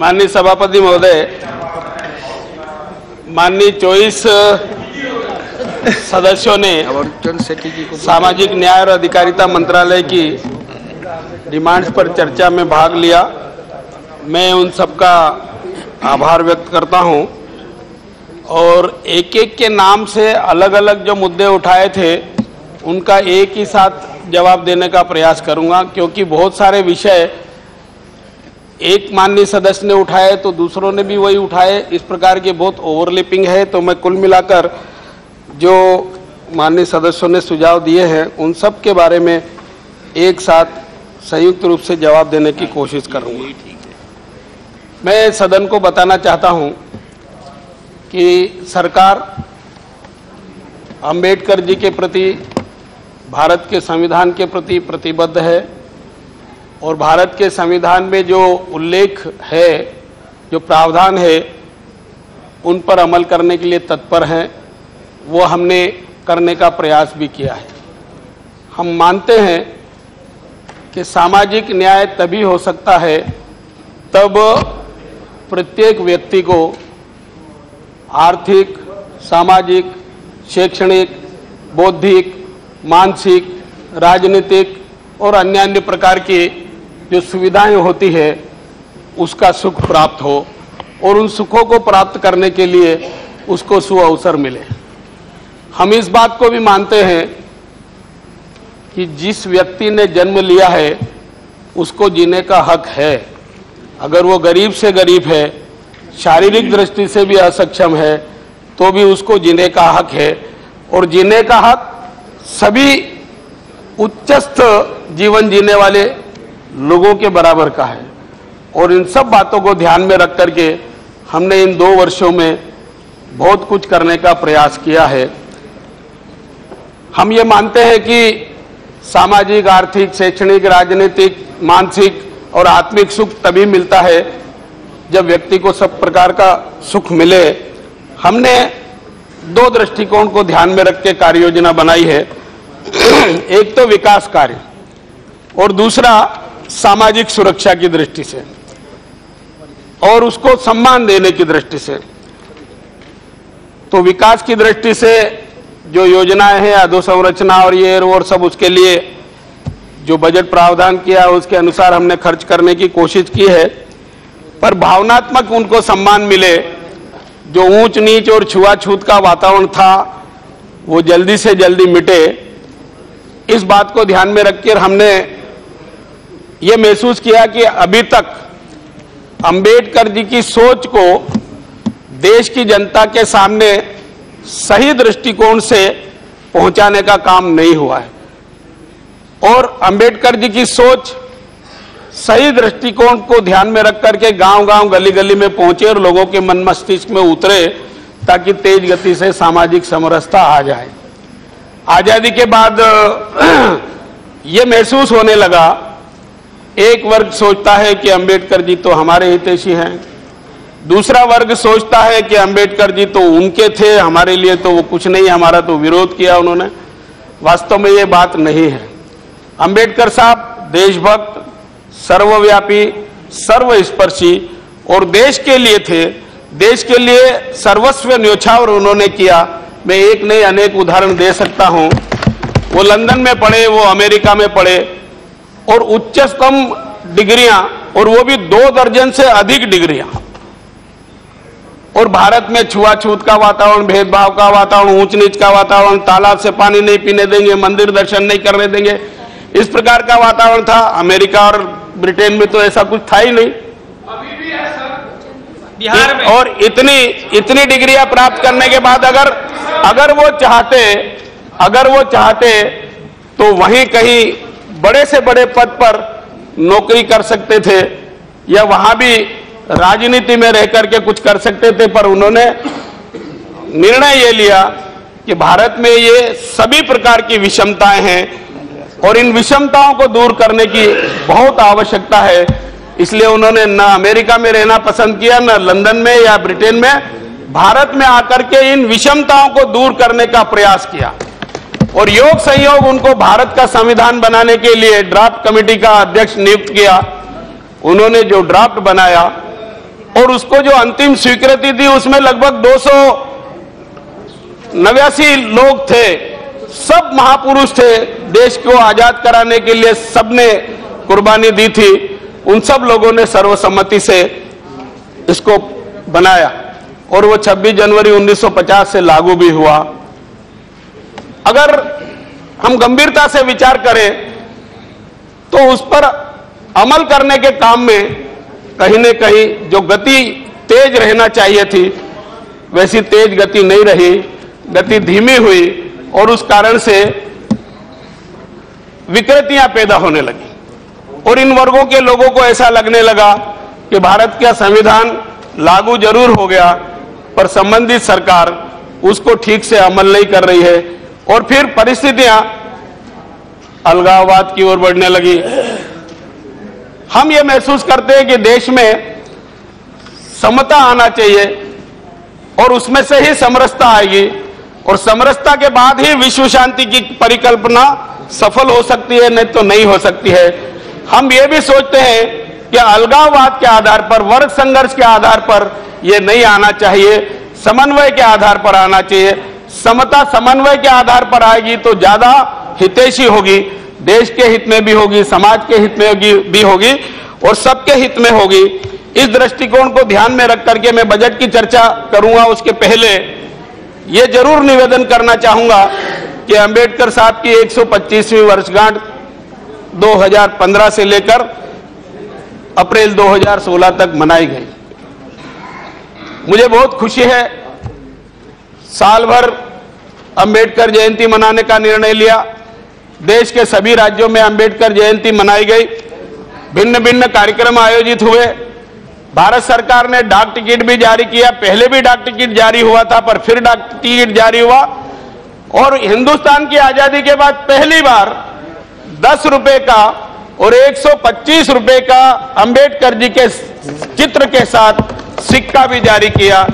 माननीय सभापति महोदय, माननीय 24 सदस्यों ने सामाजिक न्याय और अधिकारिता मंत्रालय की डिमांड्स पर चर्चा में भाग लिया। मैं उन सबका आभार व्यक्त करता हूं और एक एक के नाम से अलग अलग जो मुद्दे उठाए थे उनका एक ही साथ जवाब देने का प्रयास करूंगा, क्योंकि बहुत सारे विषय एक माननीय सदस्य ने उठाए तो दूसरों ने भी वही उठाए, इस प्रकार के बहुत ओवरलैपिंग है। तो मैं कुल मिलाकर जो माननीय सदस्यों ने सुझाव दिए हैं उन सब के बारे में एक साथ संयुक्त रूप से जवाब देने की कोशिश करूँगा। मैं सदन को बताना चाहता हूँ कि सरकार अंबेडकर जी के प्रति, भारत के संविधान के प्रति प्रतिबद्ध है और भारत के संविधान में जो उल्लेख है, जो प्रावधान है, उन पर अमल करने के लिए तत्पर हैं। वो हमने करने का प्रयास भी किया है। हम मानते हैं कि सामाजिक न्याय तभी हो सकता है तब प्रत्येक व्यक्ति को आर्थिक, सामाजिक, शैक्षणिक, बौद्धिक, मानसिक, राजनीतिक और अन्य अन्य प्रकार की जो सुविधाएं होती है उसका सुख प्राप्त हो और उन सुखों को प्राप्त करने के लिए उसको सुअवसर मिले। हम इस बात को भी मानते हैं कि जिस व्यक्ति ने जन्म लिया है उसको जीने का हक है। अगर वो गरीब से गरीब है, शारीरिक दृष्टि से भी असक्षम है, तो भी उसको जीने का हक है और जीने का हक सभी उच्चस्थ जीवन जीने वाले लोगों के बराबर का है। और इन सब बातों को ध्यान में रख करके हमने इन 2 वर्षों में बहुत कुछ करने का प्रयास किया है। हम ये मानते हैं कि सामाजिक, आर्थिक, शैक्षणिक, राजनीतिक, मानसिक और आत्मिक सुख तभी मिलता है जब व्यक्ति को सब प्रकार का सुख मिले। हमने 2 दृष्टिकोण को ध्यान में रख के कार्य योजना बनाई है। एक तो विकास कार्य और दूसरा सामाजिक सुरक्षा की दृष्टि से और उसको सम्मान देने की दृष्टि से। तो विकास की दृष्टि से जो योजनाएं हैं, अधोसंरचना और ये और सब, उसके लिए जो बजट प्रावधान किया उसके अनुसार हमने खर्च करने की कोशिश की है, पर भावनात्मक उनको सम्मान मिले। जो ऊंच नीच और छुआछूत का वातावरण था वो जल्दी से जल्दी मिटे, इस बात को ध्यान में रखकर हमने ये महसूस किया कि अभी तक अंबेडकर जी की सोच को देश की जनता के सामने सही दृष्टिकोण से पहुंचाने का काम नहीं हुआ है और अंबेडकर जी की सोच सही दृष्टिकोण को ध्यान में रख करके गांव-गांव, गली-गली में पहुंचे और लोगों के मन मस्तिष्क में उतरे ताकि तेज गति से सामाजिक समरसता आ जाए। आज़ादी के बाद ये महसूस होने लगा, एक वर्ग सोचता है कि अंबेडकर जी तो हमारे हितैषी हैं, दूसरा वर्ग सोचता है कि अंबेडकर जी तो उनके थे, हमारे लिए तो वो कुछ नहीं, हमारा तो विरोध किया उन्होंने। वास्तव में ये बात नहीं है। अंबेडकर साहब देशभक्त, सर्वव्यापी, सर्वस्पर्शी और देश के लिए थे, देश के लिए सर्वस्व न्योछावर उन्होंने किया। मैं एक नहीं अनेक उदाहरण दे सकता हूं। वो लंदन में पढ़े, वो अमेरिका में पढ़े और उच्चतम डिग्रियां, और वो भी 2 दर्जन से अधिक डिग्रियां। और भारत में छुआछूत का वातावरण, भेदभाव का वातावरण, ऊंच नीच का वातावरण, तालाब से पानी नहीं पीने देंगे, मंदिर दर्शन नहीं करने देंगे, इस प्रकार का वातावरण था। अमेरिका और ब्रिटेन में तो ऐसा कुछ था ही नहीं। बिहार में और इतनी डिग्रियां प्राप्त करने के बाद अगर वो चाहते तो वहीं कहीं बड़े से बड़े पद पर नौकरी कर सकते थे या वहां भी राजनीति में रह करके कुछ कर सकते थे, पर उन्होंने निर्णय ये लिया कि भारत में ये सभी प्रकार की विषमताएं हैं और इन विषमताओं को दूर करने की बहुत आवश्यकता है। इसलिए उन्होंने ना अमेरिका में रहना पसंद किया, ना लंदन में या ब्रिटेन में, भारत में आकर के इन विषमताओं को दूर करने का प्रयास किया। और योग संयोग उनको भारत का संविधान बनाने के लिए ड्राफ्ट कमेटी का अध्यक्ष नियुक्त किया। उन्होंने जो ड्राफ्ट बनाया और उसको जो अंतिम स्वीकृति दी उसमें लगभग 289 लोग थे। सब महापुरुष थे, देश को आजाद कराने के लिए सबने कुर्बानी दी थी। उन सब लोगों ने सर्वसम्मति से इसको बनाया और वो 26 जनवरी 1950 से लागू भी हुआ। अगर हम गंभीरता से विचार करें तो उस पर अमल करने के काम में कहीं न कहीं जो गति तेज रहना चाहिए थी वैसी तेज गति नहीं रही, गति धीमी हुई और उस कारण से विकृतियां पैदा होने लगी। और इन वर्गों के लोगों को ऐसा लगने लगा कि भारत का संविधान लागू जरूर हो गया पर संबंधित सरकार उसको ठीक से अमल नहीं कर रही है और फिर परिस्थितियां अलगाववाद की ओर बढ़ने लगी। हम ये महसूस करते हैं कि देश में समता आना चाहिए और उसमें से ही समरसता आएगी और समरसता के बाद ही विश्व शांति की परिकल्पना सफल हो सकती है, नहीं तो नहीं हो सकती है। हम ये भी सोचते हैं कि अलगाववाद के आधार पर, वर्ग संघर्ष के आधार पर ये नहीं आना चाहिए, समन्वय के आधार पर आना चाहिए। समता समन्वय के आधार पर आएगी तो ज्यादा हितैषी होगी, देश के हित में भी होगी, समाज के हित में भी होगी और सबके हित में होगी। इस दृष्टिकोण को ध्यान में रख करके मैं बजट की चर्चा करूंगा, उसके पहले ये जरूर निवेदन करना चाहूंगा कि अंबेडकर साहब की 125वीं वर्षगांठ 2015 से लेकर अप्रैल 2016 तक मनाई गई। मुझे बहुत खुशी है, साल भर अंबेडकर जयंती मनाने का निर्णय लिया। देश के सभी राज्यों में अंबेडकर जयंती मनाई गई, भिन्न भिन्न कार्यक्रम आयोजित हुए। भारत सरकार ने डाक टिकट भी जारी किया, पहले भी डाक टिकट जारी हुआ था पर फिर डाक टिकट जारी हुआ। और हिंदुस्तान की आजादी के बाद पहली बार 10 रुपए का और 125 रुपए का अंबेडकर जी के चित्र के साथ सिक्का भी जारी किया,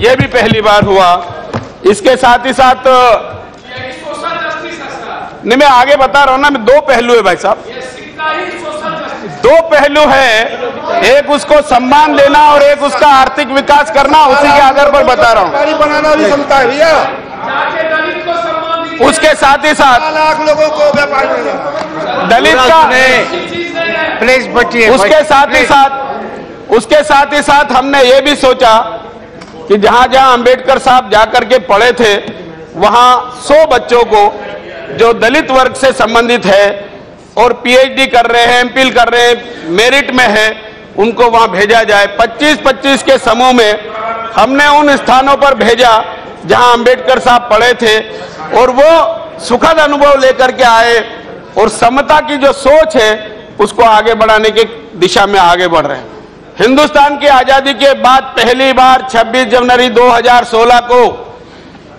यह भी पहली बार हुआ। इसके साथ ही साथ नहीं, मैं आगे बता रहा हूं ना, मैं दो पहलू है भाई साहब, दो पहलू है, एक उसको सम्मान देना और एक उसका आर्थिक विकास करना, उसी के आधार पर बता रहा हूं। बनाना भी क्षमता है भैया, उसके साथ ही साथ लाख लोगों को दलित का प्लेस बची है, उसके साथ ही साथ हमने ये भी सोचा कि जहां जहां अंबेडकर साहब जाकर के पढ़े थे वहां 100 बच्चों को जो दलित वर्ग से संबंधित है और पीएचडी कर रहे हैं, एमफिल कर रहे हैं, मेरिट में है, उनको वहां भेजा जाए। 25-25 के समूह में हमने उन स्थानों पर भेजा जहां अंबेडकर साहब पढ़े थे और वो सुखद अनुभव लेकर के आए और समता की जो सोच है उसको आगे बढ़ाने की दिशा में आगे बढ़ रहे हैं। हिंदुस्तान की आजादी के बाद पहली बार 26 जनवरी 2016 को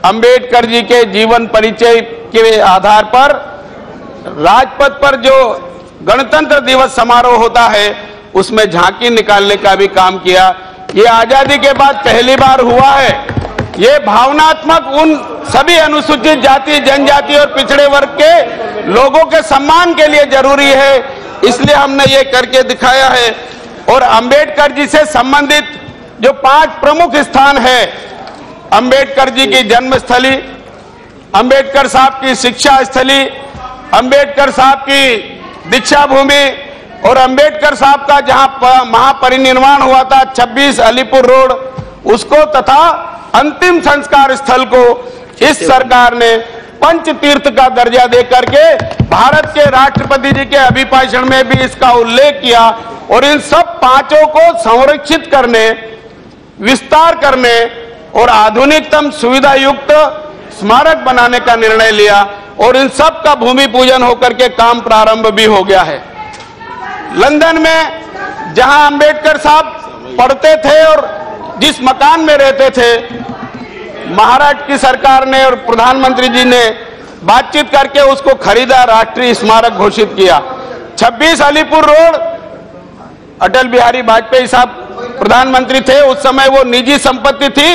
अंबेडकर जी के जीवन परिचय के आधार पर राजपथ पर जो गणतंत्र दिवस समारोह होता है उसमें झांकी निकालने का भी काम किया। ये आजादी के बाद पहली बार हुआ है। ये भावनात्मक उन सभी अनुसूचित जाति, जनजाति और पिछड़े वर्ग के लोगों के सम्मान के लिए जरूरी है, इसलिए हमने ये करके दिखाया है। और अंबेडकर जी से संबंधित जो 5 प्रमुख स्थान है, अंबेडकर जी की जन्मस्थली, अंबेडकर साहब की शिक्षा स्थली, अंबेडकर साहब की दीक्षा भूमि और अंबेडकर साहब का जहां महापरिनिर्वाण हुआ था 26 अलीपुर रोड, उसको तथा अंतिम संस्कार स्थल को इस सरकार ने पंच तीर्थ का दर्जा देकर के भारत के राष्ट्रपति जी के अभिभाषण में भी इसका उल्लेख किया। और इन सब 5 को संरक्षित करने, विस्तार करने और आधुनिकतम सुविधा युक्त स्मारक बनाने का निर्णय लिया और इन सब का भूमि पूजन होकर के काम प्रारंभ भी हो गया है। लंदन में जहां अंबेडकर साहब पढ़ते थे और जिस मकान में रहते थे, महाराष्ट्र की सरकार ने और प्रधानमंत्री जी ने बातचीत करके उसको खरीदा, राष्ट्रीय स्मारक घोषित किया। 26 अलीपुर रोड, अटल बिहारी वाजपेयी साहब प्रधानमंत्री थे, उस समय वो निजी संपत्ति थी,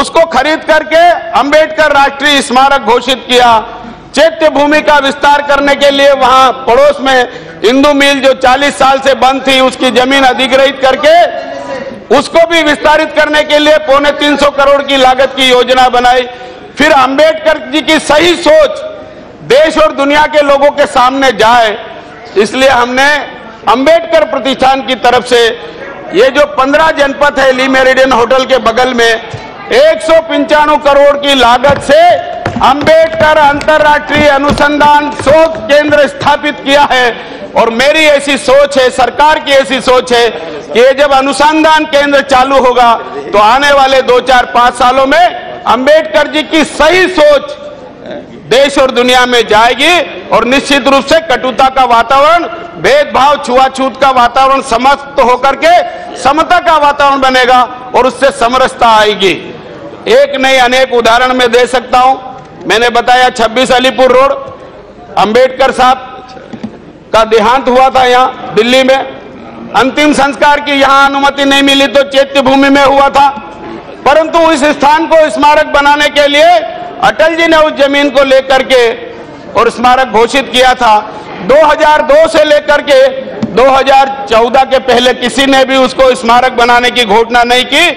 उसको खरीद करके अंबेडकर राष्ट्रीय स्मारक घोषित किया। चैत्य भूमि का विस्तार करने के लिए वहां पड़ोस में इंदू मिल जो 40 साल से बंद थी उसकी जमीन अधिग्रहित करके उसको भी विस्तारित करने के लिए 3.25 करोड़ की लागत की योजना बनाई। फिर अंबेडकर जी की सही सोच देश और दुनिया के लोगों के सामने जाए, इसलिए हमने अंबेडकर प्रतिष्ठान की तरफ से ये जो 15 जनपद है ली मेरिडियन होटल के बगल में 195 करोड़ की लागत से अंबेडकर अंतर्राष्ट्रीय अनुसंधान शोध केंद्र स्थापित किया है। और मेरी ऐसी सोच है, सरकार की ऐसी सोच है कि ये जब अनुसंधान केंद्र चालू होगा तो आने वाले 2-4-5 सालों में अंबेडकर जी की सही सोच देश और दुनिया में जाएगी और निश्चित रूप से कटुता का वातावरण, भेदभाव, छुआछूत का वातावरण समाप्त होकर के समता का वातावरण बनेगा और उससे समरसता आएगी। एक नहीं अनेक उदाहरण मैं दे सकता हूं। मैंने बताया 26 अलीपुर रोड, अंबेडकर साहब का देहांत हुआ था यहाँ दिल्ली में। अंतिम संस्कार की यहाँ अनुमति नहीं मिली तो चैत्य भूमि में हुआ था, परंतु इस स्थान को स्मारक बनाने के लिए अटल जी ने उस जमीन को लेकर के और स्मारक घोषित किया था। 2002 से लेकर के 2014 के पहले किसी ने भी उसको स्मारक बनाने की घोषणा नहीं की।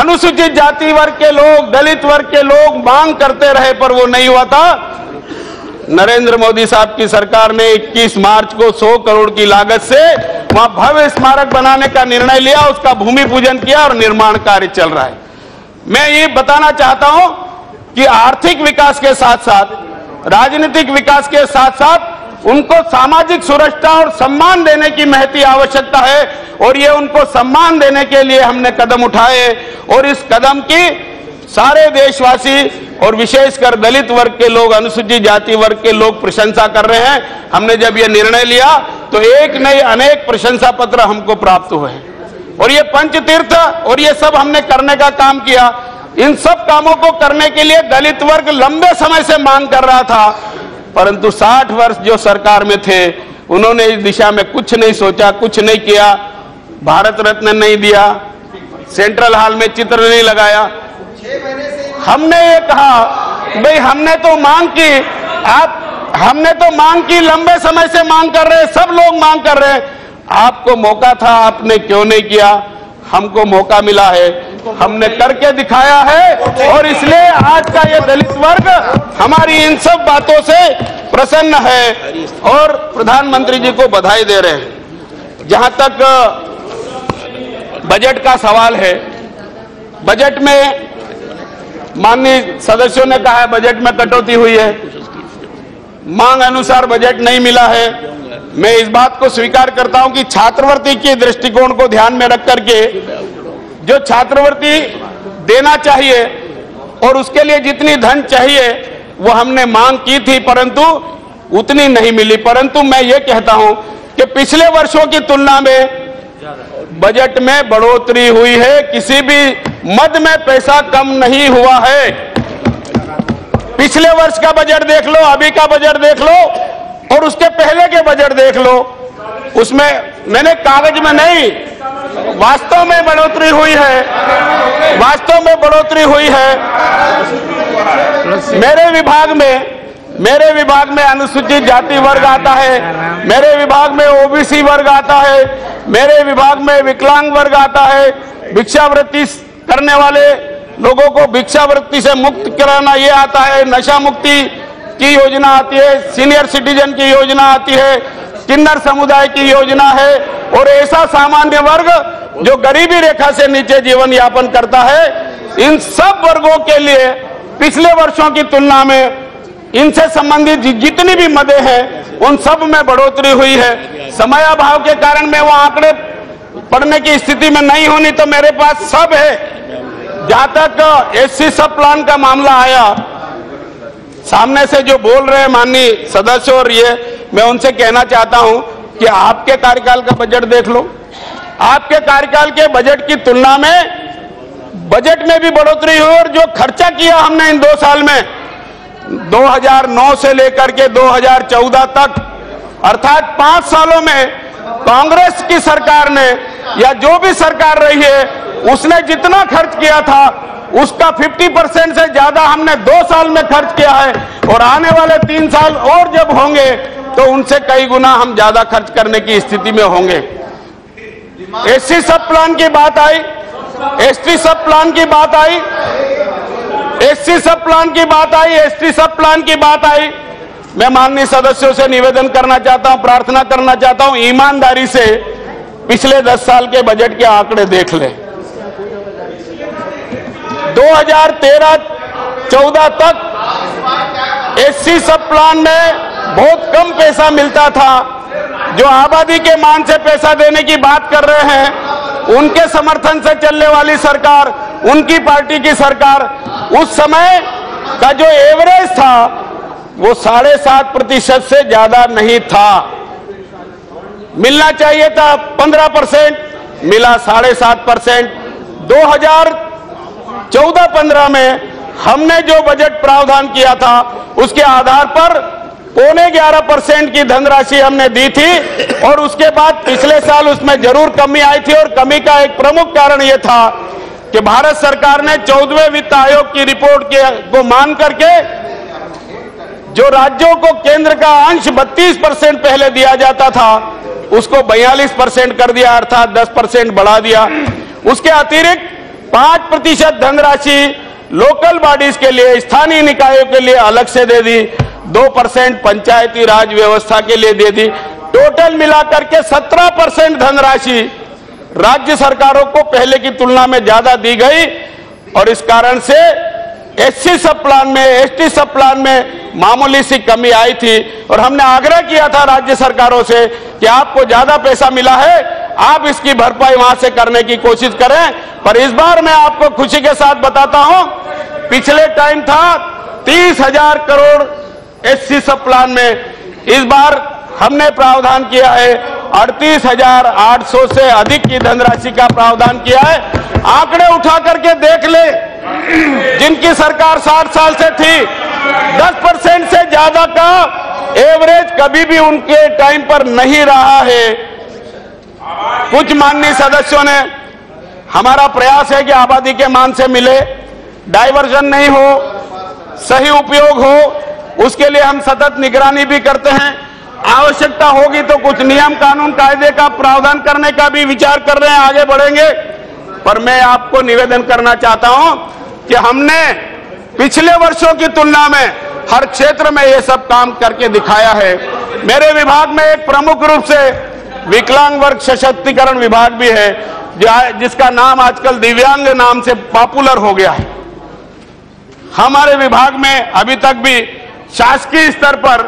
अनुसूचित जाति वर्ग के लोग, दलित वर्ग के लोग मांग करते रहे पर वो नहीं हुआ था। नरेंद्र मोदी साहब की सरकार ने 21 मार्च को 100 करोड़ की लागत से वहां भव्य स्मारक बनाने का निर्णय लिया, उसका भूमि पूजन किया और निर्माण कार्य चल रहा है। मैं ये बताना चाहता हूं कि आर्थिक विकास के साथ साथ, राजनीतिक विकास के साथ साथ उनको सामाजिक सुरक्षा और सम्मान देने की महती आवश्यकता है और ये उनको सम्मान देने के लिए हमने कदम उठाए और इस कदम की सारे देशवासी और विशेषकर दलित वर्ग के लोग, अनुसूचित जाति वर्ग के लोग प्रशंसा कर रहे हैं। हमने जब ये निर्णय लिया तो एक नहीं अनेक प्रशंसा पत्र हमको प्राप्त हुए हैं और ये पंचतीर्थ और ये सब हमने करने का काम किया। इन सब कामों को करने के लिए दलित वर्ग लंबे समय से मांग कर रहा था, परंतु 60 वर्ष जो सरकार में थे उन्होंने इस दिशा में कुछ नहीं सोचा, कुछ नहीं किया। भारत रत्न नहीं दिया, सेंट्रल हॉल में चित्र नहीं लगाया। हमने ये कहा भाई हमने तो मांग की, लंबे समय से मांग कर रहे, सब लोग मांग कर रहे, आपको मौका था, आपने क्यों नहीं किया? हमको मौका मिला है, हमने करके दिखाया है और इसलिए आज का ये दलित वर्ग हमारी इन सब बातों से प्रसन्न है और प्रधानमंत्री जी को बधाई दे रहे हैं। जहां तक बजट का सवाल है, बजट में माननीय सदस्यों ने कहा है बजट में कटौती हुई है, मांग अनुसार बजट नहीं मिला है। मैं इस बात को स्वीकार करता हूं कि छात्रवृत्ति के दृष्टिकोण को ध्यान में रख करके जो छात्रवृत्ति देना चाहिए और उसके लिए जितनी धन चाहिए वो हमने मांग की थी, परंतु उतनी नहीं मिली। परंतु मैं ये कहता हूं कि पिछले वर्षों की तुलना में बजट में बढ़ोतरी हुई है, किसी भी मद में पैसा कम नहीं हुआ है। पिछले वर्ष का बजट देख लो, अभी का बजट देख लो और उसके पहले के बजट देख लो, उसमें मैंने कागज में नहीं, वास्तव में बढ़ोतरी हुई है, वास्तव में बढ़ोतरी हुई है। मेरे विभाग में अनुसूचित जाति वर्ग आता है, मेरे विभाग में ओबीसी वर्ग आता है, मेरे विभाग में विकलांग वर्ग आता है, भिक्षावृत्ति करने वाले लोगों को भिक्षावृत्ति से मुक्त कराना ये आता है, नशा मुक्ति की योजना आती है, सीनियर सिटीजन की योजना आती है, किन्नर समुदाय की योजना है और ऐसा सामान्य वर्ग जो गरीबी रेखा से नीचे जीवन यापन करता है, इन सब वर्गों के लिए पिछले वर्षों की तुलना में इनसे संबंधित जितनी भी मदें हैं उन सब में बढ़ोतरी हुई है। समयाभाव के कारण मैं वो आंकड़े पढ़ने की स्थिति में नहीं होनी, तो मेरे पास सब है। जहां तक SC सब प्लान का मामला आया, सामने से जो बोल रहे माननीय सदस्य और ये, मैं उनसे कहना चाहता हूं कि आपके कार्यकाल का बजट देख लो, आपके कार्यकाल के बजट की तुलना में बजट में भी बढ़ोतरी हुई और जो खर्चा किया हमने इन 2 साल में 2009 से लेकर के 2014 तक, अर्थात 5 सालों में कांग्रेस की सरकार ने या जो भी सरकार रही है उसने जितना खर्च किया था उसका 50% से ज्यादा हमने 2 साल में खर्च किया है और आने वाले 3 साल और जब होंगे तो उनसे कई गुना हम ज्यादा खर्च करने की स्थिति में होंगे। SC सब प्लान की बात आई, एसटी सब प्लान की बात आई, एससी सब प्लान की बात आई, एसटी सब प्लान की बात आई। मैं माननीय सदस्यों से निवेदन करना चाहता हूं, प्रार्थना करना चाहता हूं, ईमानदारी से पिछले 10 साल के बजट के आंकड़े देख लें। 2013-14 तक एससी सब प्लान में बहुत कम पैसा मिलता था। जो आबादी के मान से पैसा देने की बात कर रहे हैं, उनके समर्थन से चलने वाली सरकार, उनकी पार्टी की सरकार, उस समय का जो एवरेज था वो 7.5% से ज्यादा नहीं था। मिलना चाहिए था 15%, मिला 7.5%। 2014-15 में हमने जो बजट प्रावधान किया था उसके आधार पर 11.25% की धनराशि हमने दी थी और उसके बाद पिछले साल उसमें जरूर कमी आई थी। और कमी का एक प्रमुख कारण यह था कि भारत सरकार ने 14वें वित्त आयोग की रिपोर्ट को मान करके जो राज्यों को केंद्र का अंश 32% पहले दिया जाता था उसको 42% कर दिया, अर्थात 10% बढ़ा दिया। उसके अतिरिक्त 5% धनराशि लोकल बॉडीज के लिए, स्थानीय निकायों के लिए अलग से दे दी, 2% पंचायती राज व्यवस्था के लिए दे दी। टोटल मिलाकर के 17% धनराशि राज्य सरकारों को पहले की तुलना में ज्यादा दी गई। और इस कारण से एससी सब प्लान में, एसटी सब प्लान में मामूली सी कमी आई थी। और हमने आग्रह किया था राज्य सरकारों से कि आपको ज्यादा पैसा मिला है, आप इसकी भरपाई वहां से करने की कोशिश करें। पर इस बार मैं आपको खुशी के साथ बताता हूं, पिछले टाइम था 30,000 करोड़ एससी सब प्लान में, इस बार हमने प्रावधान किया है 38,800 से अधिक की धनराशि का प्रावधान किया है। आंकड़े उठा करके देख ले, जिनकी सरकार 60 साल से थी 10% से ज्यादा का एवरेज कभी भी उनके टाइम पर नहीं रहा है। कुछ माननीय सदस्यों ने, हमारा प्रयास है कि आबादी के मान से मिले, डाइवर्जन नहीं हो, सही उपयोग हो, उसके लिए हम सतत निगरानी भी करते हैं। आवश्यकता होगी तो कुछ नियम कानून कायदे का प्रावधान करने का भी विचार कर रहे हैं, आगे बढ़ेंगे। पर मैं आपको निवेदन करना चाहता हूं कि हमने पिछले वर्षों की तुलना में हर क्षेत्र में ये सब काम करके दिखाया है। मेरे विभाग में एक प्रमुख रूप से विकलांग वर्ग सशक्तिकरण विभाग भी है, जिसका नाम आजकल दिव्यांग नाम से पॉपुलर हो गया है। हमारे विभाग में अभी तक भी शासकीय स्तर पर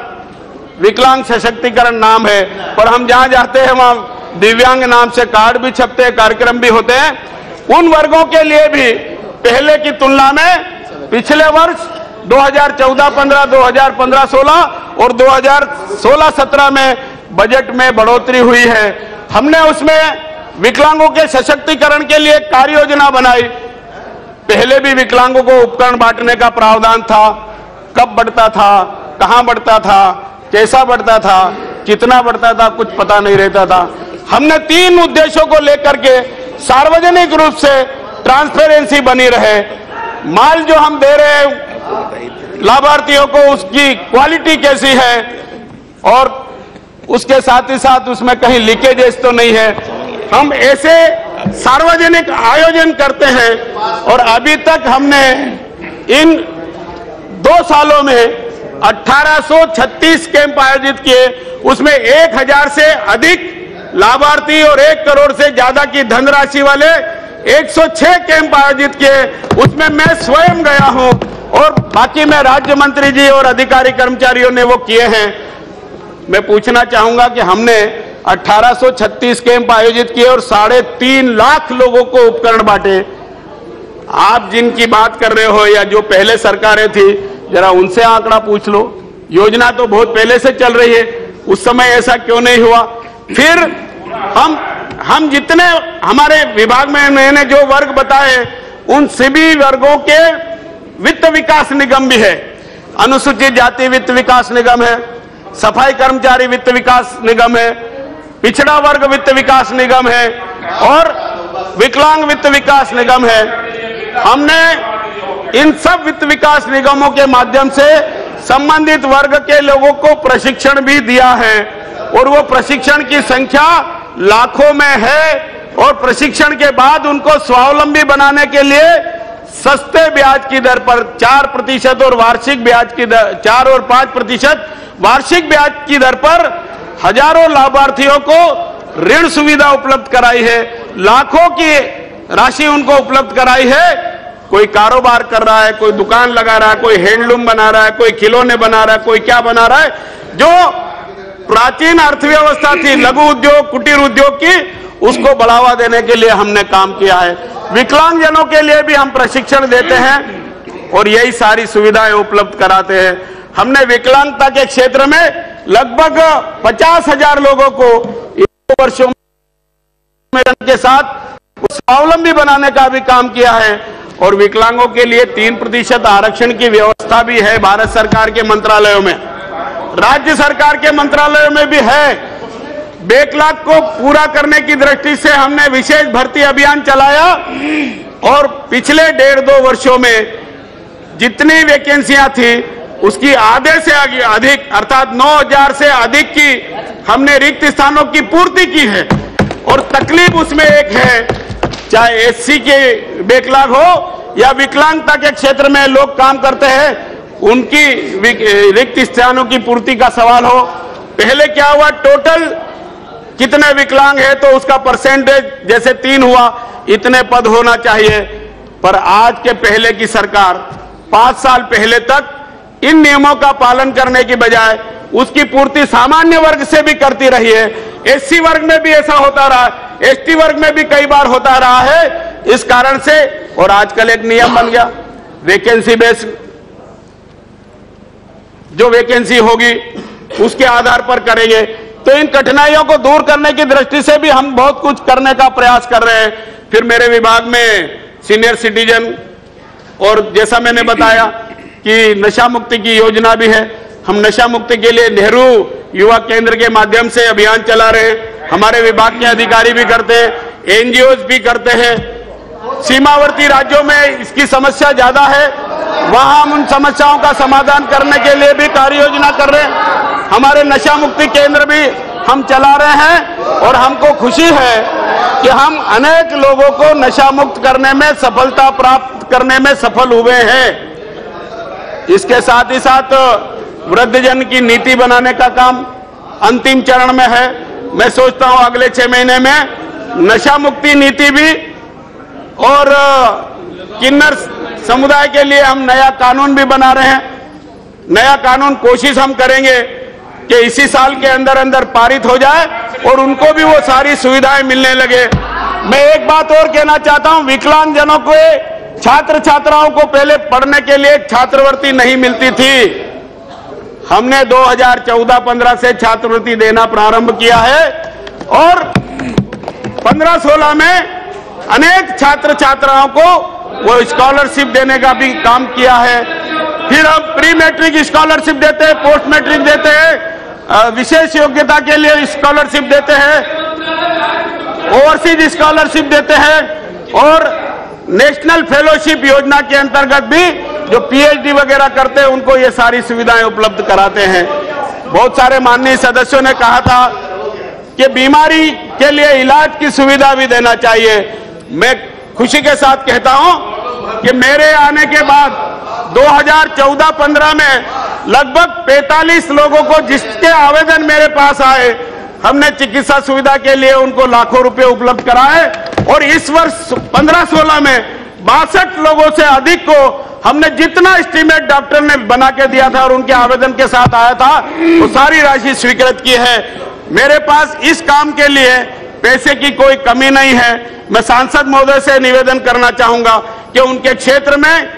विकलांग सशक्तिकरण नाम है, पर हम जहां जाते हैं वहां दिव्यांग नाम से कार्ड भी छपते हैं, कार्यक्रम भी होते हैं। उन वर्गों के लिए भी पहले की तुलना में पिछले वर्ष 2014-15, 2015-16 और 2016-17 में बजट में बढ़ोतरी हुई है। हमने उसमें विकलांगों के सशक्तिकरण के लिए कार्य योजना बनाई। पहले भी विकलांगों को उपकरण बांटने का प्रावधान था, कब बढ़ता था, कहां बढ़ता था, कैसा बढ़ता था, कितना बढ़ता था, कुछ पता नहीं रहता था। हमने 3 उद्देश्यों को लेकर के सार्वजनिक रूप से ट्रांसपेरेंसी बनी रहे, माल जो हम दे रहे हैं लाभार्थियों को उसकी क्वालिटी कैसी है, और उसके साथ ही साथ उसमें कहीं लीकेजेस तो नहीं है। हम ऐसे सार्वजनिक आयोजन करते हैं और अभी तक हमने इन 2 सालों में 1836 कैंप आयोजित किए, उसमें 1000 से अधिक लाभार्थी और 1 करोड़ से ज्यादा की धनराशि वाले 106 कैंप आयोजित किए। उसमें मैं स्वयं गया हूं और बाकी मैं राज्य मंत्री जी और अधिकारी कर्मचारियों ने वो किए हैं। मैं पूछना चाहूंगा कि हमने 1836 कैंप आयोजित किए और 3.5 लाख लोगों को उपकरण बांटे। आप जिनकी बात कर रहे हो या जो पहले सरकारें थी, जरा उनसे आंकड़ा पूछ लो। योजना तो बहुत पहले से चल रही है, उस समय ऐसा क्यों नहीं हुआ? फिर हम जितने हमारे विभाग में मैंने जो वर्ग बताए, उन सभी वर्गों के वित्त विकास निगम भी है। अनुसूचित जाति वित्त विकास निगम है, सफाई कर्मचारी वित्त विकास निगम है, पिछड़ा वर्ग वित्त विकास निगम है और विकलांग वित्त विकास निगम है। हमने इन सब वित्त विकास निगमों के माध्यम से संबंधित वर्ग के लोगों को प्रशिक्षण भी दिया है और वो प्रशिक्षण की संख्या लाखों में है। और प्रशिक्षण के बाद उनको स्वावलंबी बनाने के लिए सस्ते ब्याज की दर पर 4% और वार्षिक ब्याज की दर 4 और 5% वार्षिक ब्याज की दर पर हजारों लाभार्थियों को ऋण सुविधा उपलब्ध कराई है, लाखों की राशि उनको उपलब्ध कराई है। कोई कारोबार कर रहा है, कोई दुकान लगा रहा है, कोई हैंडलूम बना रहा है, कोई खिलौने बना रहा है, कोई क्या बना रहा है। जो प्राचीन अर्थव्यवस्था थी लघु उद्योग, कुटीर उद्योग की, उसको बढ़ावा देने के लिए हमने काम किया है। विकलांगजनों के लिए भी हम प्रशिक्षण देते हैं और यही सारी सुविधाएं उपलब्ध कराते हैं। हमने विकलांगता के क्षेत्र में लगभग 50,000 लोगों को 2 वर्षों के साथ स्वावलंबी बनाने का भी काम किया है। और विकलांगों के लिए 3% आरक्षण की व्यवस्था भी है भारत सरकार के मंत्रालयों में, राज्य सरकार के मंत्रालयों में भी है। बैकलॉग को पूरा करने की दृष्टि से हमने विशेष भर्ती अभियान चलाया और पिछले 1.5-2 वर्षों में जितनी वैकेंसियां थी उसकी आधे से अधिक अर्थात 9,000 से अधिक की हमने रिक्त स्थानों की पूर्ति की है। और तकलीफ उसमें एक है, चाहे एससी के बैकलॉग हो या विकलांगता के क्षेत्र में लोग काम करते हैं उनकी रिक्त स्थानों की पूर्ति का सवाल हो। पहले क्या हुआ, टोटल कितने विकलांग है तो उसका परसेंटेज जैसे 3 हुआ, इतने पद होना चाहिए। पर आज के पहले की सरकार 5 साल पहले तक इन नियमों का पालन करने की बजाय उसकी पूर्ति सामान्य वर्ग से भी करती रही है। एससी वर्ग में भी ऐसा होता रहा है, एसटी वर्ग में भी कई बार होता रहा है। इस कारण से और आजकल एक नियम बन गया, वैकेंसी बेस्ड जो वैकेंसी होगी उसके आधार पर करेंगे। तो इन कठिनाइयों को दूर करने की दृष्टि से भी हम बहुत कुछ करने का प्रयास कर रहे हैं। फिर मेरे विभाग में सीनियर सिटीजन और जैसा मैंने बताया कि नशा मुक्ति की योजना भी है। हम नशा मुक्ति के लिए नेहरू युवा केंद्र के माध्यम से अभियान चला रहे हैं। हमारे विभाग के अधिकारी भी करते हैं, एनजीओ भी करते हैं। सीमावर्ती राज्यों में इसकी समस्या ज्यादा है, वहां हम उन समस्याओं का समाधान करने के लिए भी कार्य योजना कर रहे हैं। हमारे नशा मुक्ति केंद्र भी हम चला रहे हैं और हमको खुशी है कि हम अनेक लोगों को नशा मुक्त करने में सफलता प्राप्त करने में सफल हुए हैं। इसके साथ ही साथ वृद्धजन की नीति बनाने का काम अंतिम चरण में है। मैं सोचता हूं अगले 6 महीने में नशा मुक्ति नीति भी और किन्नर समुदाय के लिए हम नया कानून भी बना रहे हैं। नया कानून कोशिश हम करेंगे कि इसी साल के अंदर अंदर पारित हो जाए और उनको भी वो सारी सुविधाएं मिलने लगे। मैं एक बात और कहना चाहता हूं, विकलांगजनों को छात्र छात्राओं को पहले पढ़ने के लिए छात्रवृत्ति नहीं मिलती थी। हमने 2014-15 से छात्रवृत्ति देना प्रारंभ किया है और 15-16 में अनेक छात्र छात्राओं को वो स्कॉलरशिप देने का भी काम किया है। फिर हम प्री मैट्रिक स्कॉलरशिप देते हैं, पोस्ट मैट्रिक देते हैं, विशेष योग्यता के लिए स्कॉलरशिप देते हैं, ओवरसीज स्कॉलरशिप देते हैं और नेशनल फेलोशिप योजना के अंतर्गत भी जो पीएचडी वगैरह करते हैं उनको ये सारी सुविधाएं उपलब्ध कराते हैं। बहुत सारे माननीय सदस्यों ने कहा था कि बीमारी के लिए इलाज की सुविधा भी देना चाहिए। मैं खुशी के साथ कहता हूं कि मेरे आने के बाद 2014-15 में लगभग 45 लोगों को जिसके आवेदन मेरे पास आए, हमने चिकित्सा सुविधा के लिए उनको लाखों रुपए उपलब्ध कराए और इस वर्ष 15-16 में 62 लोगों से अधिक को हमने जितना एस्टीमेट डॉक्टर ने बना के दिया था और उनके आवेदन के साथ आया था वो सारी राशि स्वीकृत की है। मेरे पास इस काम के लिए पैसे की कोई कमी नहीं है। मैं सांसद महोदय से निवेदन करना चाहूंगा कि उनके क्षेत्र में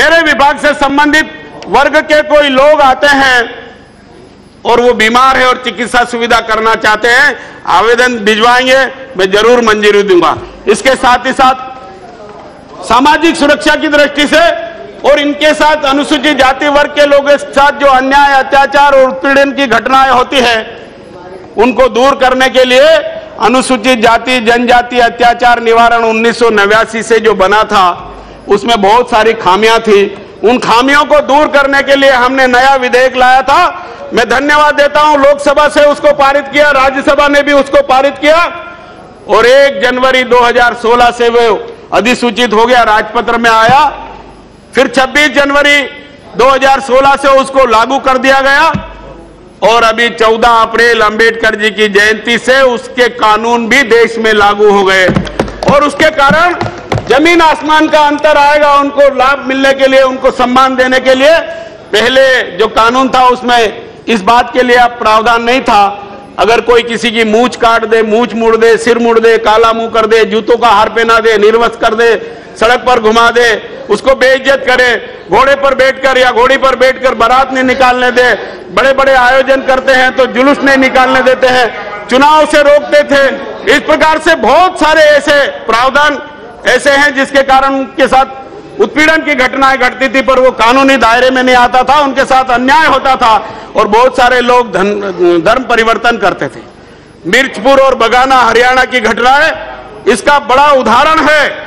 मेरे विभाग से संबंधित वर्ग के कोई लोग आते हैं और वो बीमार है और चिकित्सा सुविधा करना चाहते हैं, आवेदन भिजवाएंगे, मैं जरूर मंजूरी दूंगा। इसके साथ ही साथ सामाजिक सुरक्षा की दृष्टि से और इनके साथ अनुसूचित जाति वर्ग के लोगों के साथ जो अन्याय, अत्याचार और उत्पीड़न की घटनाएं होती है उनको दूर करने के लिए अनुसूचित जाति जनजाति अत्याचार निवारण 1989 से जो बना था उसमें बहुत सारी खामियां थी। उन खामियों को दूर करने के लिए हमने नया विधेयक लाया था। मैं धन्यवाद देता हूं, लोकसभा से उसको पारित किया, राज्यसभा ने भी उसको पारित किया। और 1 जनवरी 2016 से वो अधिसूचित हो गया, राजपत्र में आया। फिर 26 जनवरी 2016 से उसको लागू कर दिया गया और अभी 14 अप्रैल अंबेडकर जी की जयंती से उसके कानून भी देश में लागू हो गए और उसके कारण जमीन आसमान का अंतर आएगा। उनको लाभ मिलने के लिए, उनको सम्मान देने के लिए पहले जो कानून था उसमें इस बात के लिए अब प्रावधान नहीं था। अगर कोई किसी की मूंछ काट दे, मूंछ मुड़ दे, सिर मुड़ दे, काला मुंह कर दे, जूतों का हार पहना दे, निर्वस्त्र कर दे, सड़क पर घुमा दे, उसको बेइज्जत करे, घोड़े पर बैठकर या घोड़ी पर बैठकर बारात नहीं निकालने दे, बड़े बड़े आयोजन करते हैं तो जुलूस नहीं निकालने देते हैं, चुनाव से रोकते थे, इस प्रकार से बहुत सारे ऐसे प्रावधान ऐसे हैं जिसके कारण उनके साथ उत्पीड़न की घटनाएं घटती थी, पर वो कानूनी दायरे में नहीं आता था, उनके साथ अन्याय होता था और बहुत सारे लोग धर्म परिवर्तन करते थे। मिर्चपुर और बगाना हरियाणा की घटना है, इसका बड़ा उदाहरण है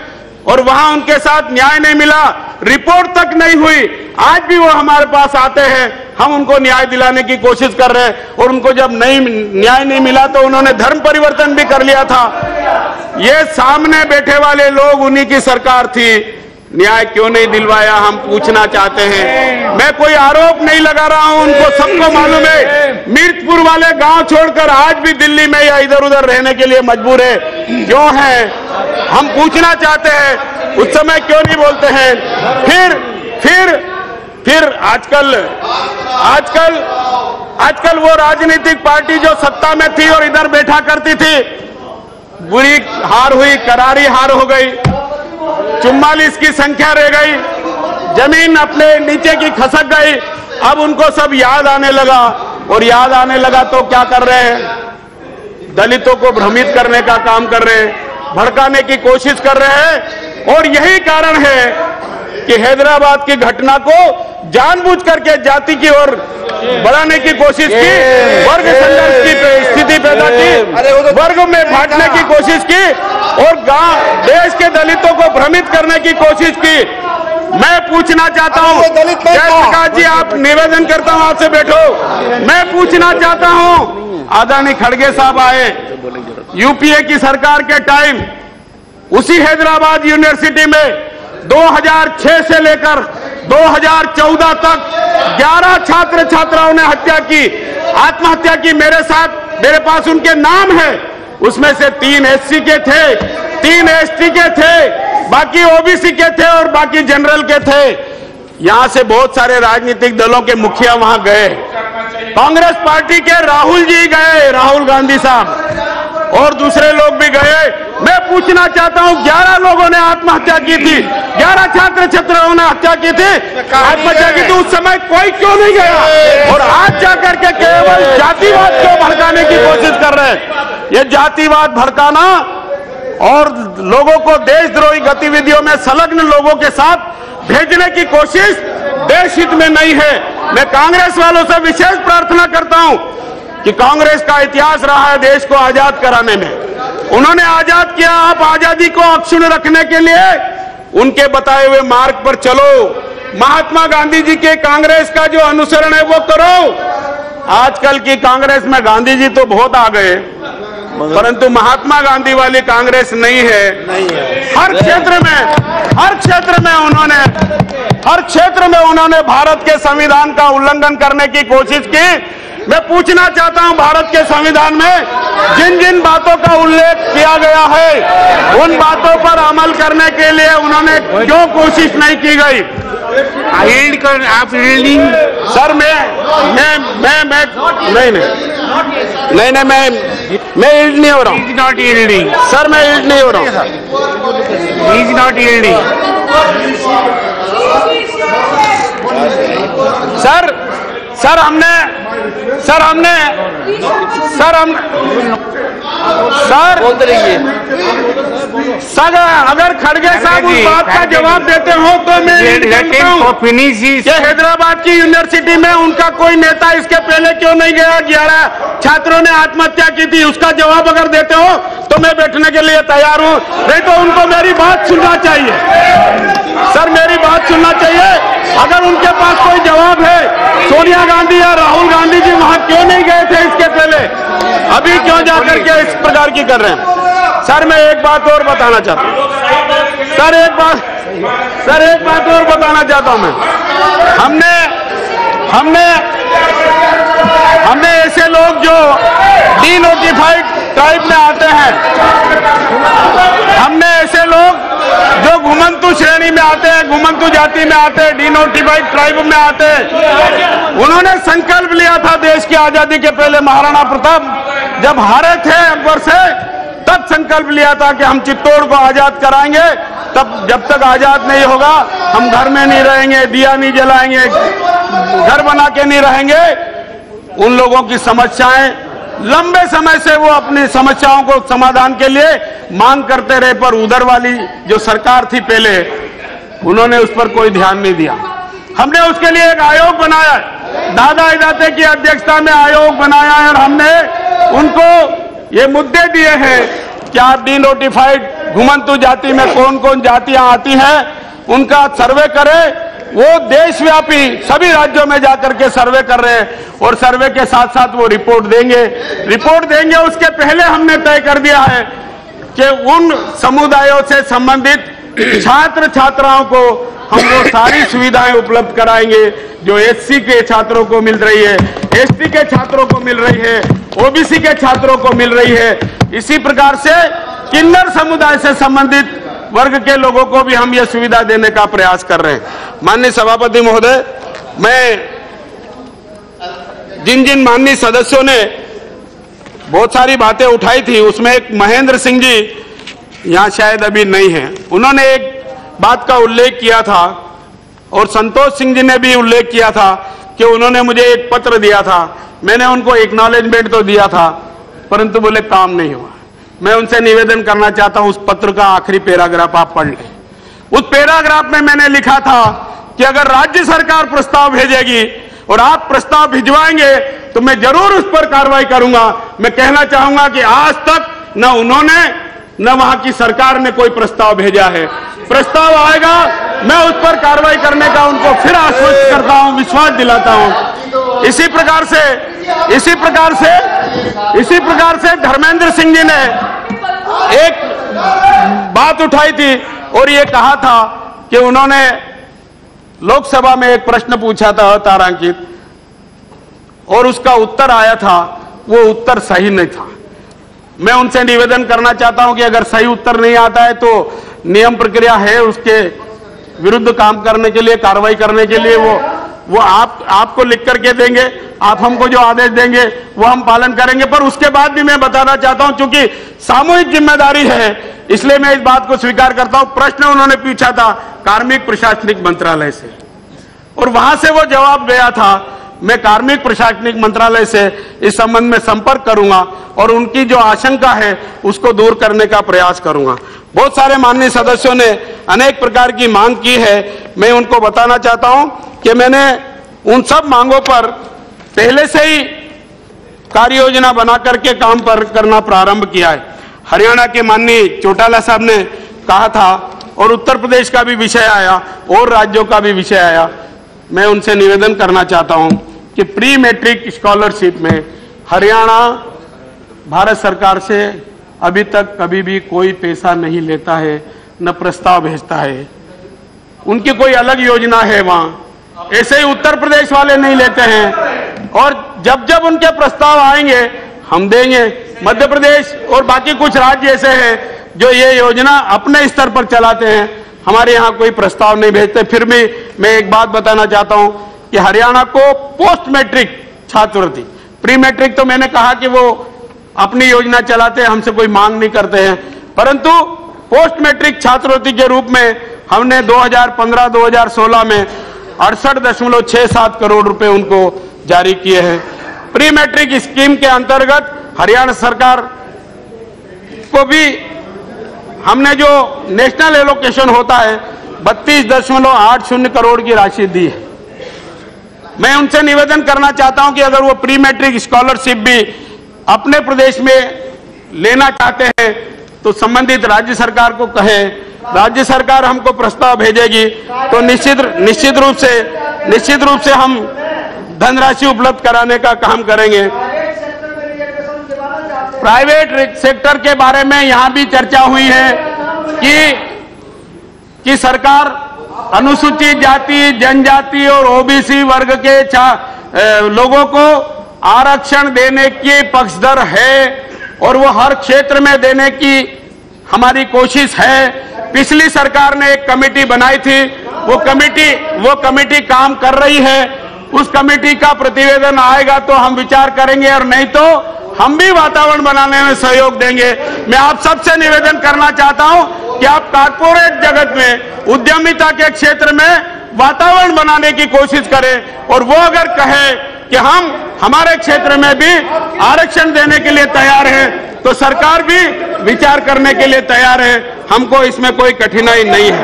और वहां उनके साथ न्याय नहीं मिला, रिपोर्ट तक नहीं हुई। आज भी वो हमारे पास आते हैं, हम उनको न्याय दिलाने की कोशिश कर रहे हैं और उनको जब न्याय नहीं मिला तो उन्होंने धर्म परिवर्तन भी कर लिया था। ये सामने बैठे वाले लोग उन्हीं की सरकार थी। न्याय क्यों नहीं दिलवाया, हम पूछना चाहते हैं। मैं कोई आरोप नहीं लगा रहा हूं, उनको सबको मालूम है। मिर्चपुर वाले गांव छोड़कर आज भी दिल्ली में या इधर उधर रहने के लिए मजबूर है, क्यों है, हम पूछना चाहते हैं। उस समय क्यों नहीं बोलते हैं। फिर आजकल वो राजनीतिक पार्टी जो सत्ता में थी और इधर बैठा करती थी, बुरी हार हुई, करारी हार हो गई, 44 की संख्या रह गई, जमीन अपने नीचे की खसक गई। अब उनको सब याद आने लगा और याद आने लगा तो क्या कर रहे हैं, दलितों को भ्रमित करने का काम कर रहे हैं, भड़काने की कोशिश कर रहे हैं। और यही कारण है कि हैदराबाद की घटना को जानबूझ करके जाति की ओर बढ़ाने की कोशिश की, वर्ग संघर्ष की स्थिति पैदा की, वर्ग में बांटने की कोशिश की और देश के दलितों को भ्रमित करने की कोशिश की। मैं पूछना चाहता हूँ, जयप्रकाश जी, आप निवेदन करता हूँ आपसे बैठो। मैं पूछना चाहता हूँ, आदरणीय खड़गे साहब आए यूपीए की सरकार के टाइम, उसी हैदराबाद यूनिवर्सिटी में 2006 से लेकर 2014 तक 11 छात्र छात्राओं ने हत्या की, आत्महत्या की। मेरे पास उनके नाम है। उसमें से 3 SC के थे, 3 ST के थे, बाकी OBC के थे और बाकी जनरल के थे। यहां से बहुत सारे राजनीतिक दलों के मुखिया वहां गए, कांग्रेस पार्टी के राहुल जी गए, राहुल गांधी साहब, और दूसरे लोग भी गए। मैं पूछना चाहता हूं, 11 लोगों ने आत्महत्या की थी, 11 छात्र छात्राओं ने हत्या की थी, आत्महत्या की थी। उस समय कोई क्यों नहीं गया और आज जाकर के केवल जातिवाद को भड़काने की कोशिश कर रहे हैं। ये जातिवाद भड़काना और लोगों को देशद्रोही गतिविधियों में संलग्न लोगों के साथ भेजने की कोशिश देश हित में नहीं है। मैं कांग्रेस वालों से विशेष प्रार्थना करता हूं कि कांग्रेस का इतिहास रहा है देश को आजाद कराने में, उन्होंने आजाद किया। आप आजादी को अक्षुण्ण रखने के लिए उनके बताए हुए मार्ग पर चलो, महात्मा गांधी जी के कांग्रेस का जो अनुसरण है वो करो। आजकल की कांग्रेस में गांधी जी तो बहुत आ गए, परंतु महात्मा गांधी वाली कांग्रेस नहीं है। हर क्षेत्र में उन्होंने भारत के संविधान का उल्लंघन करने की कोशिश की। मैं पूछना चाहता हूं, भारत के संविधान में जिन जिन बातों का उल्लेख किया गया है उन बातों पर अमल करने के लिए उन्होंने क्यों कोशिश नहीं की गई। सर मैं यील्ड नहीं हो रहा हूँ। इज नॉट यील्डिंग सर, मैं यील्ड नहीं हो रहा हूँ। Is not yielding sir. Sir, अगर खड़गे साहब उस बात का जवाब देते हो तो मैं फिनिश। हैदराबाद की यूनिवर्सिटी में उनका कोई नेता इसके पहले क्यों नहीं गया, 11 छात्रों ने आत्महत्या की थी, उसका जवाब अगर देते हो तो मैं बैठने के लिए तैयार हूँ, नहीं तो उनको मेरी बात सुनना चाहिए। सर, मेरी बात सुनना चाहिए। अगर उनके पास कोई जवाब है, सोनिया गांधी या राहुल गांधी जी वहां क्यों नहीं गए थे इसके पहले, अभी क्यों जाकर के इस प्रकार की कर रहे हैं। सर मैं एक बात और बताना चाहता हूँ, मैं हमने ऐसे लोग जो डीनोटिफाइड ट्राइब में आते हैं, हमने ऐसे लोग जो घुमंतु श्रेणी में आते हैं, घुमंतु जाति में आते हैं, डीनोटिफाइड ट्राइब में आते हैं, उन्होंने संकल्प लिया था देश की आजादी के पहले महाराणा प्रताप जब हारे थे अकबर से, तब संकल्प लिया था कि हम चित्तौड़ को आजाद कराएंगे, तब जब तक आजाद नहीं होगा हम घर में नहीं रहेंगे, दिया नहीं जलाएंगे, घर बना के नहीं रहेंगे। उन लोगों की समस्याएं लंबे समय से वो अपनी समस्याओं को समाधान के लिए मांग करते रहे, पर उधर वाली जो सरकार थी पहले उन्होंने उस पर कोई ध्यान नहीं दिया। हमने उसके लिए एक आयोग बनाया, दादा इदाते की अध्यक्षता में आयोग बनाया है, और हमने उनको ये मुद्दे दिए हैं कि आप डीनोटिफाइड घुमंतु जाति में कौन कौन जातियां आती हैं उनका सर्वे करें। वो देशव्यापी सभी राज्यों में जाकर के सर्वे कर रहे हैं और सर्वे के साथ साथ वो रिपोर्ट देंगे। उसके पहले हमने तय कर दिया है कि उन समुदायों से संबंधित छात्र छात्राओं को हम वो सारी सुविधाएं उपलब्ध कराएंगे जो SC के छात्रों को मिल रही है, ST के छात्रों को मिल रही है, OBC के छात्रों को मिल रही है। इसी प्रकार से किन्नर समुदाय से संबंधित वर्ग के लोगों को भी हम ये सुविधा देने का प्रयास कर रहे हैं। माननीय सभापति महोदय, मैं जिन जिन माननीय सदस्यों ने बहुत सारी बातें उठाई थी उसमें एक महेंद्र सिंह जी यहाँ शायद अभी नहीं हैं, उन्होंने एक बात का उल्लेख किया था और संतोष सिंह जी ने भी उल्लेख किया था कि उन्होंने मुझे एक पत्र दिया था, मैंने उनको एक्नॉलेजमेंट तो दिया था परंतु बोले काम नहीं हुआ। मैं उनसे निवेदन करना चाहता हूं उस पत्र का आखिरी पैराग्राफ आप पढ़ लें। उस पैराग्राफ में मैंने लिखा था कि अगर राज्य सरकार प्रस्ताव भेजेगी और आप प्रस्ताव भिजवाएंगे तो मैं जरूर उस पर कार्रवाई करूंगा। मैं कहना चाहूंगा कि आज तक न उन्होंने न वहां की सरकार ने कोई प्रस्ताव भेजा है। प्रस्ताव आएगा, मैं उस पर कार्रवाई करने का उनको फिर आश्वस्त करता हूं, विश्वास दिलाता हूं। इसी प्रकार से धर्मेंद्र सिंह जी ने एक बात उठाई थी और ये कहा था कि उन्होंने लोकसभा में एक प्रश्न पूछा था तारांकित और उसका उत्तर आया था, वो उत्तर सही नहीं था। मैं उनसे निवेदन करना चाहता हूं कि अगर सही उत्तर नहीं आता है तो नियम प्रक्रिया है, उसके विरुद्ध काम करने के लिए, कार्रवाई करने के लिए वो आपको लिख करके देंगे, आप हमको जो आदेश देंगे वो हम पालन करेंगे। पर उसके बाद भी मैं बताना चाहता हूं, क्योंकि सामूहिक जिम्मेदारी है इसलिए मैं इस बात को स्वीकार करता हूं। प्रश्न उन्होंने पूछा था कार्मिक प्रशासनिक मंत्रालय से और वहां से वो जवाब गया था। मैं कार्मिक प्रशासनिक मंत्रालय से इस संबंध में संपर्क करूंगा और उनकी जो आशंका है उसको दूर करने का प्रयास करूंगा। बहुत सारे माननीय सदस्यों ने अनेक प्रकार की मांग की है, मैं उनको बताना चाहता हूं कि मैंने उन सब मांगों पर पहले से ही कार्य योजना बना करके काम पर करना प्रारंभ किया है। हरियाणा के माननीय चौटाला साहब ने कहा था और उत्तर प्रदेश का भी विषय आया और राज्यों का भी विषय आया। मैं उनसे निवेदन करना चाहता हूं कि प्री मैट्रिक स्कॉलरशिप में हरियाणा भारत सरकार से अभी तक कभी भी कोई पैसा नहीं लेता है, न प्रस्ताव भेजता है, उनकी कोई अलग योजना है वहां। ऐसे ही उत्तर प्रदेश वाले नहीं लेते हैं और जब जब उनके प्रस्ताव आएंगे हम देंगे। मध्य प्रदेश और बाकी कुछ राज्य ऐसे हैं जो ये योजना अपने स्तर पर चलाते हैं, हमारे यहाँ कोई प्रस्ताव नहीं भेजते। फिर भी मैं एक बात बताना चाहता हूँ कि हरियाणा को पोस्ट मैट्रिक छात्रवृत्ति, प्री मैट्रिक तो मैंने कहा कि वो अपनी योजना चलाते हैं, हमसे कोई मांग नहीं करते हैं, परंतु पोस्ट मैट्रिक छात्रवृत्ति के रूप में हमने 2015-2016 में 68.67 करोड़ रुपए उनको जारी किए हैं। प्री मैट्रिक स्कीम के अंतर्गत हरियाणा सरकार को भी हमने जो नेशनल एलोकेशन होता है 32.80 करोड़ की राशि दी है। मैं उनसे निवेदन करना चाहता हूं कि अगर वो प्री मैट्रिक स्कॉलरशिप भी अपने प्रदेश में लेना चाहते हैं तो संबंधित राज्य सरकार को कहें, राज्य सरकार हमको प्रस्ताव भेजेगी तो निश्चित रूप से हम धनराशि उपलब्ध कराने का काम करेंगे। प्राइवेट सेक्टर के बारे में यहां भी चर्चा हुई है कि सरकार अनुसूचित जाति, जनजाति और ओबीसी वर्ग के लोगों को आरक्षण देने की पक्षधर है और वो हर क्षेत्र में देने की हमारी कोशिश है। पिछली सरकार ने एक कमेटी बनाई थी, वो कमेटी काम कर रही है। उस कमेटी का प्रतिवेदन आएगा तो हम विचार करेंगे और नहीं तो हम भी वातावरण बनाने में सहयोग देंगे। मैं आप सबसे निवेदन करना चाहता हूं कि आप कॉर्पोरेट जगत में, उद्यमिता के क्षेत्र में वातावरण बनाने की कोशिश करें और वो अगर कहे कि हम हमारे क्षेत्र में भी आरक्षण देने के लिए तैयार हैं तो सरकार भी विचार करने के लिए तैयार है। हमको इसमें कोई कठिनाई नहीं है।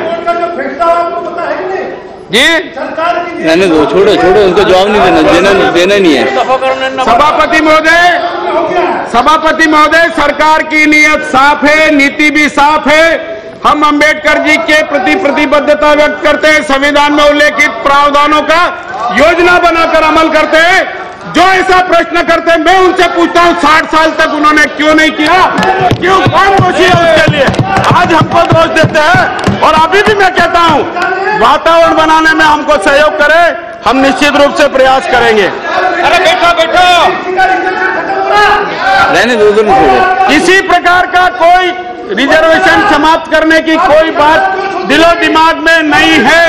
जी नहीं, वो छोड़ो, उनको जवाब नहीं देना नहीं है। सभापति महोदय, सरकार की नीयत साफ है, नीति भी साफ है। हम अंबेडकर जी के प्रति प्रतिबद्धता व्यक्त करते हैं, संविधान में उल्लेखित प्रावधानों का योजना बनाकर अमल करते हैं। जो ऐसा प्रश्न करते हैं मैं उनसे पूछता हूं 60 साल तक उन्होंने क्यों नहीं किया, क्यों, कौन दोषी है उसके लिए? आज हमको दोष देते हैं और अभी भी मैं कहता हूं वातावरण बनाने में हमको सहयोग करें, हम निश्चित रूप से प्रयास करेंगे। अरे बैठो, किसी प्रकार का कोई रिजर्वेशन समाप्त करने की कोई बात दिलो दिमाग में नहीं है।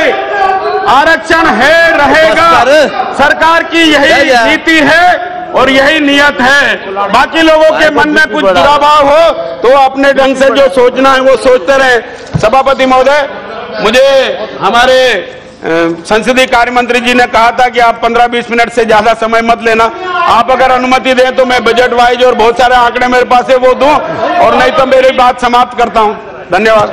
आरक्षण है, रहेगा। सरकार की यही नीति है और यही नियत है। बाकी लोगों के मन में कुछ दुराभाव हो तो अपने ढंग से जो सोचना है वो सोचते रहे। सभापति महोदय, मुझे हमारे संसदीय कार्य मंत्री जी ने कहा था कि आप 15-20 मिनट से ज्यादा समय मत लेना। आप अगर अनुमति दें तो मैं बजट वाइज और बहुत सारे आंकड़े मेरे पास है वो दूं और नहीं तो मेरी बात समाप्त करता हूं। धन्यवाद।